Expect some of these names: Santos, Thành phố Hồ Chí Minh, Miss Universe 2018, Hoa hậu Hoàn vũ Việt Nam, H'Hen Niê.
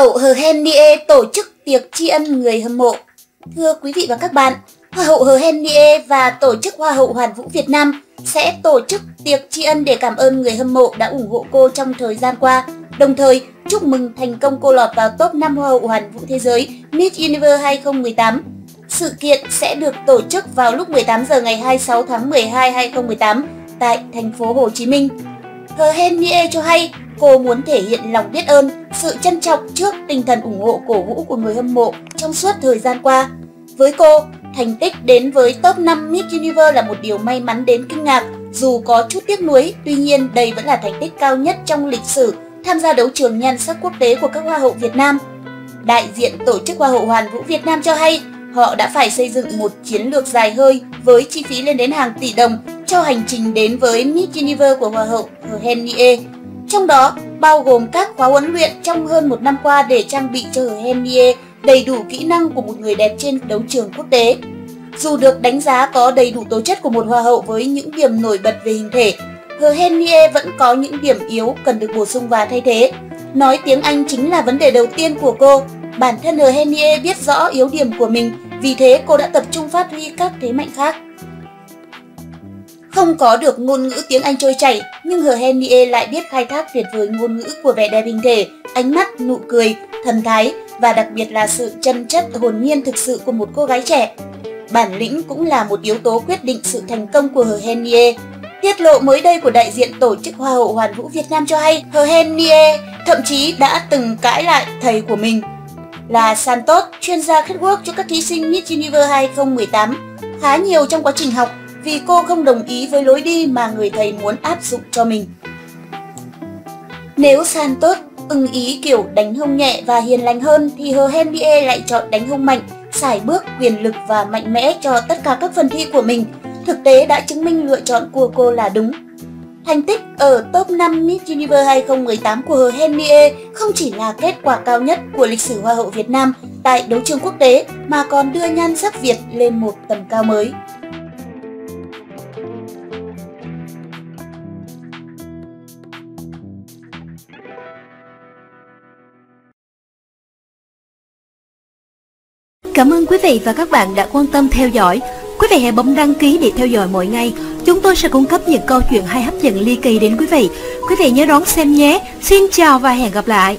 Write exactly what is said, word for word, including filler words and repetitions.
hậu H'Hen Niê tổ chức tiệc tri ân người hâm mộ. Thưa quý vị và các bạn, Hoa hậu H'Hen Niê và tổ chức Hoa hậu Hoàn vũ Việt Nam sẽ tổ chức tiệc tri ân để cảm ơn người hâm mộ đã ủng hộ cô trong thời gian qua, đồng thời chúc mừng thành công cô lọt vào top năm Hoa hậu Hoàn vũ thế giới Miss Universe hai không một tám. Sự kiện sẽ được tổ chức vào lúc mười tám giờ ngày hai mươi sáu tháng mười hai hai không một tám tại thành phố Hồ Chí Minh. H'Hen Niê cho hay cô muốn thể hiện lòng biết ơn, sự trân trọng trước tinh thần ủng hộ cổ vũ của người hâm mộ trong suốt thời gian qua. Với cô, thành tích đến với top năm Miss Universe là một điều may mắn đến kinh ngạc, dù có chút tiếc nuối, tuy nhiên đây vẫn là thành tích cao nhất trong lịch sử tham gia đấu trường nhan sắc quốc tế của các Hoa hậu Việt Nam. Đại diện tổ chức Hoa hậu Hoàn vũ Việt Nam cho hay họ đã phải xây dựng một chiến lược dài hơi với chi phí lên đến hàng tỷ đồng cho hành trình đến với Miss Universe của Hoa hậu H'Hen Niê. Trong đó bao gồm các khóa huấn luyện trong hơn một năm qua để trang bị cho H'Hen Niê đầy đủ kỹ năng của một người đẹp trên đấu trường quốc tế. Dù được đánh giá có đầy đủ tố chất của một hoa hậu với những điểm nổi bật về hình thể, H'Hen Niê vẫn có những điểm yếu cần được bổ sung và thay thế. Nói tiếng Anh chính là vấn đề đầu tiên của cô. Bản thân H'Hen Niê biết rõ yếu điểm của mình, vì thế cô đã tập trung phát huy các thế mạnh khác. Không có được ngôn ngữ tiếng Anh trôi chảy, nhưng H'Hen Niê lại biết khai thác tuyệt vời ngôn ngữ của vẻ đẹp hình thể, ánh mắt, nụ cười, thần thái và đặc biệt là sự chân chất hồn nhiên thực sự của một cô gái trẻ. Bản lĩnh cũng là một yếu tố quyết định sự thành công của H'Hen Niê. Tiết lộ mới đây của đại diện tổ chức Hoa hậu Hoàn vũ Việt Nam cho hay H'Hen Niê thậm chí đã từng cãi lại thầy của mình là Santos, chuyên gia catwalk cho các thí sinh Miss Universe hai không một tám, khá nhiều trong quá trình học vì cô không đồng ý với lối đi mà người thầy muốn áp dụng cho mình. Nếu Santos ưng ý kiểu đánh hông nhẹ và hiền lành hơn thì H'Hen Niê lại chọn đánh hông mạnh, sải bước, quyền lực và mạnh mẽ cho tất cả các phần thi của mình. Thực tế đã chứng minh lựa chọn của cô là đúng. Thành tích ở top năm Miss Universe hai không một tám của H'Hen Niê không chỉ là kết quả cao nhất của lịch sử Hoa hậu Việt Nam tại đấu trường quốc tế mà còn đưa nhan sắc Việt lên một tầm cao mới. Cảm ơn quý vị và các bạn đã quan tâm theo dõi. Quý vị hãy bấm đăng ký để theo dõi mỗi ngày. Chúng tôi sẽ cung cấp những câu chuyện hay hấp dẫn ly kỳ đến quý vị. Quý vị nhớ đón xem nhé. Xin chào và hẹn gặp lại.